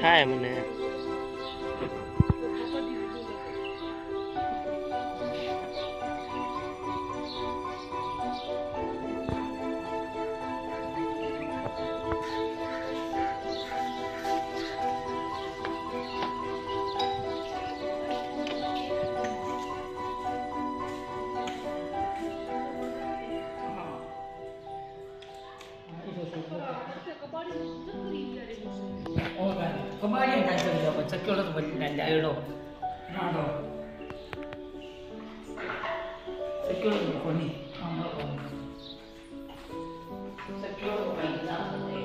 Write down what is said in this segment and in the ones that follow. बैठा है मैंने। Kemarin dah jumpa baca kalau tu benda dah ada. Ada. Sekolah bukan ni. Sekolah bukan zaman ni.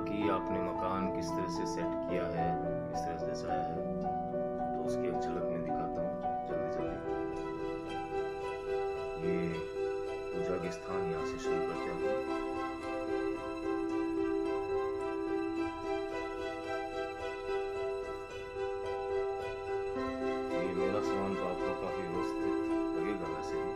कि आपने मकान किस तरह से सेट किया है, किस तरह से दर्शाया है, तो उसकी एक झलक में दिखाता हूँ जल्दी जल्दी। ये पूजा के स्थान यहाँ से शुरू करते हैं। ये मेरा सामान तो आपको काफी व्यवस्थित लगेगा वैसे भी।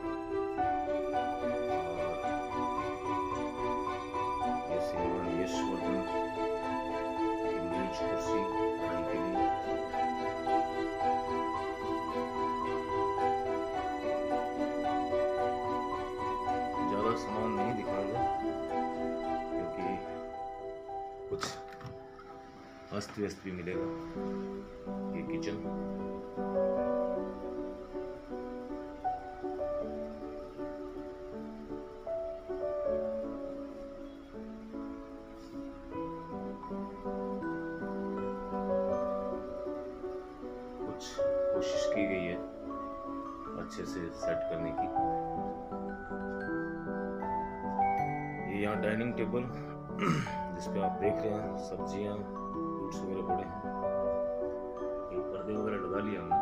सामान नहीं दिखाऊंगा क्योंकि कुछ अस्त व्यस्त भी मिलेगा। ये किचन, कुछ कोशिश की गई है अच्छे से सेट करने की। यहाँ डाइनिंग टेबल जिसपे आप देख रहे हैं सब्जियाँ, फ्रूट्स वगैरह पड़े हैं। ये पर्दे वगैरह लगा लिया हमने।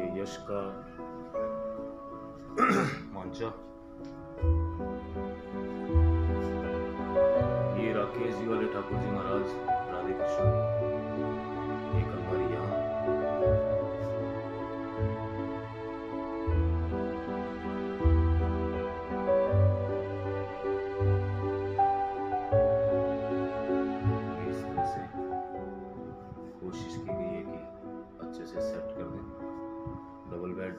ये यश का मांचा, ये राकेश जी वाले ठाकुर जी महाराज, राधे कृष्ण। एक अलमारी यहाँ, कोशिश की गई है कि अच्छे से सेट कर दें। डबल बेड,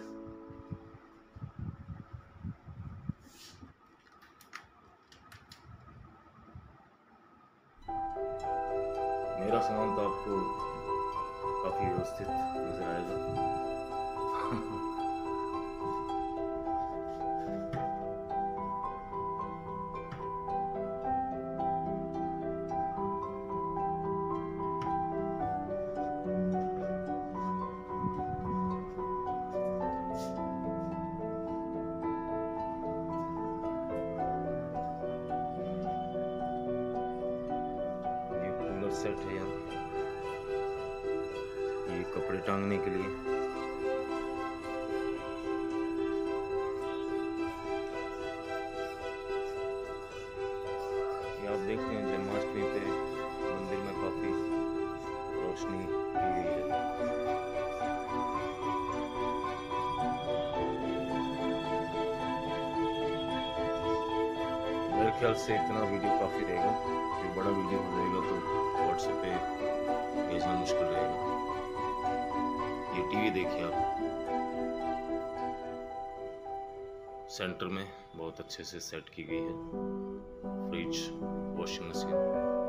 मेरा सामान तो आपको काफी व्यवस्थित नजर आएगा। सेट है यहाँ, ये कपड़े टांगने के लिए। ये आप देख रहे हैं जन्माष्टमी पे मंदिर में काफी ख्याल से इतना वीडियो काफ़ी रहेगा। एक बड़ा वीडियो हो जाएगा तो व्हाट्सएप पे भेजना मुश्किल रहेगा। ये टीवी देखिए आप, सेंटर में बहुत अच्छे से सेट की गई है। Fridge, washing machine.